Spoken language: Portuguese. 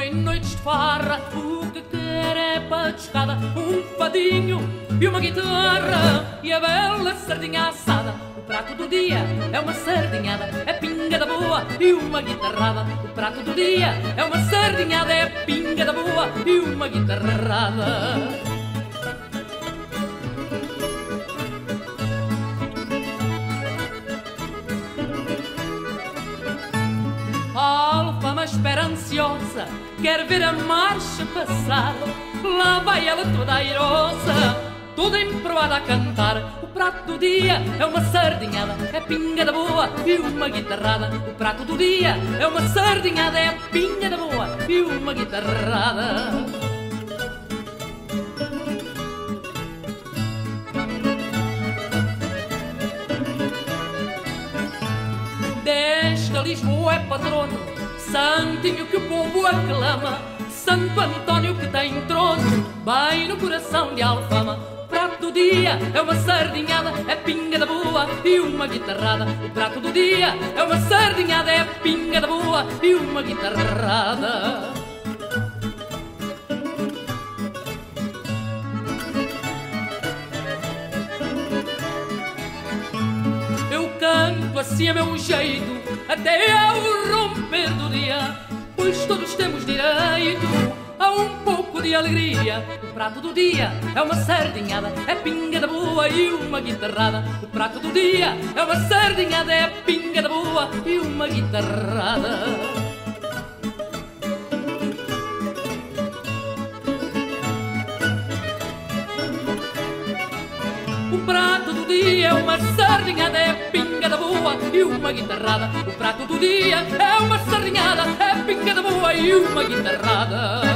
foi noite de farra. O que quer é patuscada, um fadinho e uma guitarra e a bela sardinha assada. O prato do dia é uma sardinhada, é pingada boa e uma guitarrada. O prato do dia é uma sardinhada, é pingada boa e uma guitarrada. Espera ansiosa, quer ver a marcha passar. Lá vai ela toda airosa, toda emproada a cantar. O prato do dia é uma sardinhada, é pingada boa e uma guitarrada. O prato do dia é uma sardinhada, é pingada boa e uma guitarrada. Desta Lisboa é patrono, santinho que o povo aclama, Santo Antônio que tem trono, bem no coração de Alfama. O prato do dia é uma sardinhada, é pingada boa e uma guitarrada. O prato do dia é uma sardinhada, é pingada boa e uma guitarrada. Eu canto assim a meu jeito até ao romper do dia, pois todos temos direito a um pouco de alegria. O prato do dia é uma sardinhada, é pingada boa e uma guitarrada. O prato do dia é uma sardinhada, é pingada boa e uma guitarrada. O prato do dia é uma sardinhada, é pingada boa e uma guitarrada. O prato do dia é uma sardinhada, é pingada boa e uma guitarrada.